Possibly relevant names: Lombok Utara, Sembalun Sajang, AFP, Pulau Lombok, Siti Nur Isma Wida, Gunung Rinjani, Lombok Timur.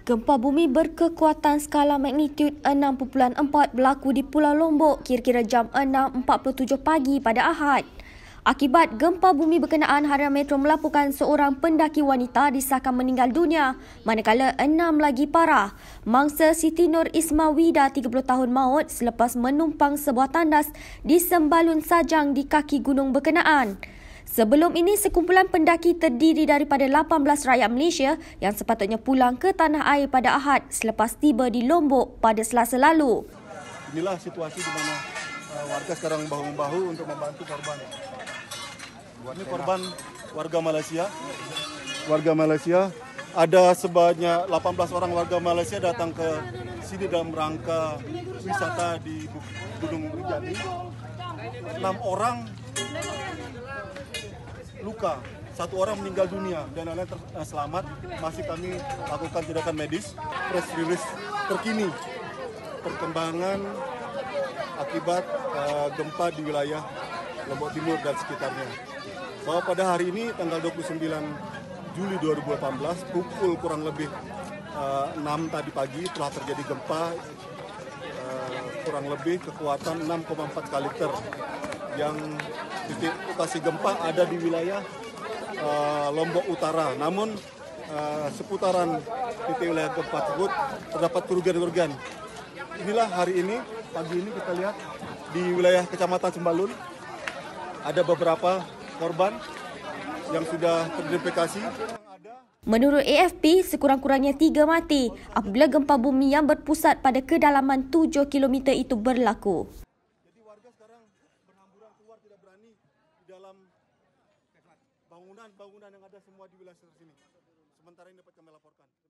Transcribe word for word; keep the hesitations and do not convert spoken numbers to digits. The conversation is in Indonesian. Gempa bumi berkekuatan skala magnitud enam titik empat berlaku di Pulau Lombok kira-kira jam enam empat puluh tujuh pagi pada Ahad. Akibat gempa bumi berkenaan, harian Metro melaporkan seorang pendaki wanita disahkan meninggal dunia, manakala enam lagi parah. Mangsa Siti Nur Isma Wida, tiga puluh tahun, maut selepas menumpang sebuah tandas di Sembalun Sajang di kaki gunung berkenaan. Sebelum ini, sekumpulan pendaki terdiri daripada lapan belas rakyat Malaysia yang sepatutnya pulang ke tanah air pada Ahad selepas tiba di Lombok pada Selasa lalu. Inilah situasi di mana warga sekarang bahu-membahu untuk membantu korban. Ini korban warga Malaysia. Warga Malaysia, ada sebanyak lapan belas orang warga Malaysia datang ke sini dalam rangka wisata di Gunung Rinjani. enam orang luka, satu orang meninggal dunia dan lain-lain selamat. Masih kami lakukan tindakan medis. Press release terkini perkembangan akibat uh, gempa di wilayah Lombok Timur dan sekitarnya. Bahwa pada hari ini tanggal dua puluh sembilan Juli dua ribu delapan belas pukul kurang lebih uh, enam tadi pagi telah terjadi gempa uh, kurang lebih kekuatan enam koma empat skala Richter yang titik lokasi gempa ada di wilayah uh, Lombok Utara. Namun uh, seputaran titik wilayah gempa tersebut terdapat kerugian-kerugian. Inilah hari ini, pagi ini kita lihat di wilayah Kecamatan Sembalun ada beberapa korban yang sudah teridentifikasi. Menurut A F P, sekurang-kurangnya tiga mati apabila gempa bumi yang berpusat pada kedalaman tujuh kilometer itu berlaku. Dalam bangunan-bangunan yang ada semua di wilayah sini. Sementara ini dapat kami laporkan.